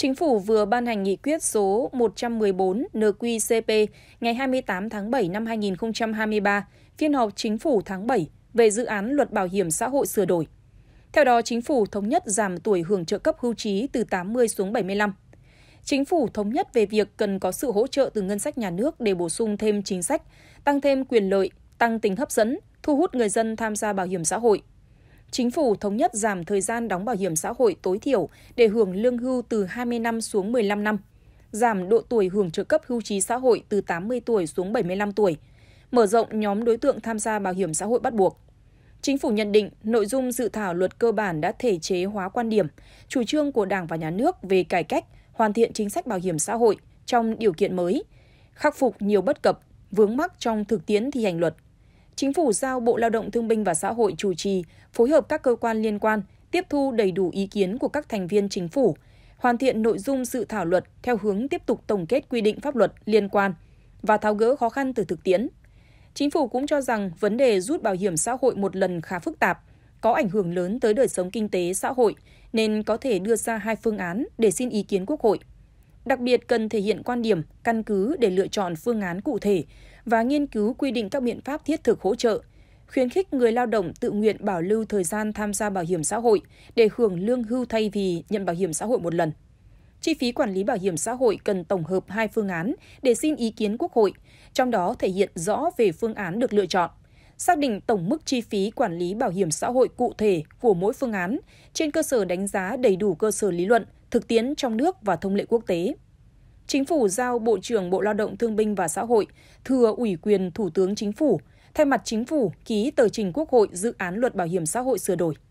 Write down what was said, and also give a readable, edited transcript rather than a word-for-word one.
Chính phủ vừa ban hành nghị quyết số 114/NQ-CP ngày 28 tháng 7 năm 2023, phiên họp chính phủ tháng 7 về dự án luật bảo hiểm xã hội sửa đổi. Theo đó, chính phủ thống nhất giảm tuổi hưởng trợ cấp hưu trí từ 80 xuống 75. Chính phủ thống nhất về việc cần có sự hỗ trợ từ ngân sách nhà nước để bổ sung thêm chính sách, tăng thêm quyền lợi, tăng tính hấp dẫn, thu hút người dân tham gia bảo hiểm xã hội. Chính phủ thống nhất giảm thời gian đóng bảo hiểm xã hội tối thiểu để hưởng lương hưu từ 20 năm xuống 15 năm, giảm độ tuổi hưởng trợ cấp hưu trí xã hội từ 80 tuổi xuống 75 tuổi, mở rộng nhóm đối tượng tham gia bảo hiểm xã hội bắt buộc. Chính phủ nhận định nội dung dự thảo luật cơ bản đã thể chế hóa quan điểm, chủ trương của Đảng và Nhà nước về cải cách, hoàn thiện chính sách bảo hiểm xã hội trong điều kiện mới, khắc phục nhiều bất cập, vướng mắc trong thực tiễn thi hành luật. Chính phủ giao Bộ Lao động Thương binh và Xã hội chủ trì, phối hợp các cơ quan liên quan, tiếp thu đầy đủ ý kiến của các thành viên chính phủ, hoàn thiện nội dung dự thảo luật theo hướng tiếp tục tổng kết quy định pháp luật liên quan và tháo gỡ khó khăn từ thực tiễn. Chính phủ cũng cho rằng vấn đề rút bảo hiểm xã hội một lần khá phức tạp, có ảnh hưởng lớn tới đời sống kinh tế xã hội nên có thể đưa ra hai phương án để xin ý kiến Quốc hội. Đặc biệt cần thể hiện quan điểm, căn cứ để lựa chọn phương án cụ thể và nghiên cứu quy định các biện pháp thiết thực hỗ trợ, khuyến khích người lao động tự nguyện bảo lưu thời gian tham gia bảo hiểm xã hội để hưởng lương hưu thay vì nhận bảo hiểm xã hội một lần. Chi phí quản lý bảo hiểm xã hội cần tổng hợp hai phương án để xin ý kiến Quốc hội, trong đó thể hiện rõ về phương án được lựa chọn, xác định tổng mức chi phí quản lý bảo hiểm xã hội cụ thể của mỗi phương án trên cơ sở đánh giá đầy đủ cơ sở lý luận, thực tiễn trong nước và thông lệ quốc tế. Chính phủ giao Bộ trưởng Bộ Lao động Thương binh và Xã hội thừa ủy quyền Thủ tướng Chính phủ, thay mặt Chính phủ ký tờ trình Quốc hội dự án luật bảo hiểm xã hội sửa đổi.